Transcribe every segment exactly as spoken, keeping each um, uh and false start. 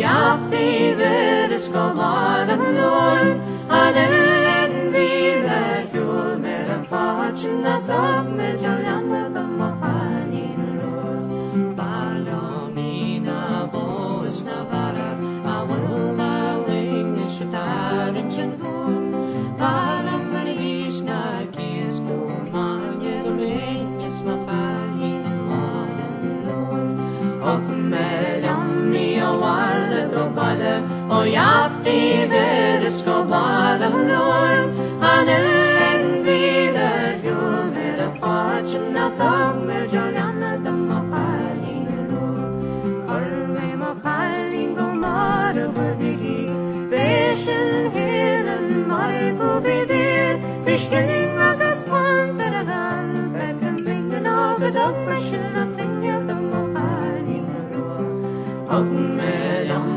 jafti veres komana norn, adelen vila jul mera fachna tak me jallanda tamafanin ror. Palomina bois navara, avalna lignishtagen chenvun, palam varishna kistu manje dolines mafanin malan ror. O jafti veres komala norm, adelen vila jul mera fachna tak me jallanda tamafanin ror. Kolme mafalin gomar vardigi, beshin hilan marko vidir, bishkelin agas pantaragan, fekem bingen agadak bashina finger tamafanin ror. Ogmelam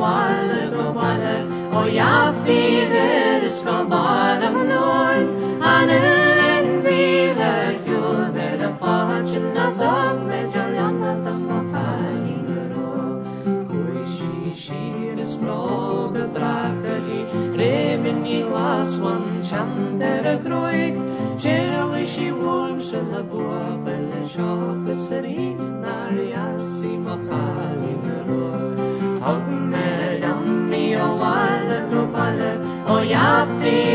Walla Gobala, O Yafti veres Gobala Norn, Adelen vila jul mera fachna tak me jallanda tamafanin ror. Kui shishires proge brakati, remeni laswan chantera groig, chelishi wulmshe labuakane shakasari, nariasi makanin ror. Ogmelam, o jafti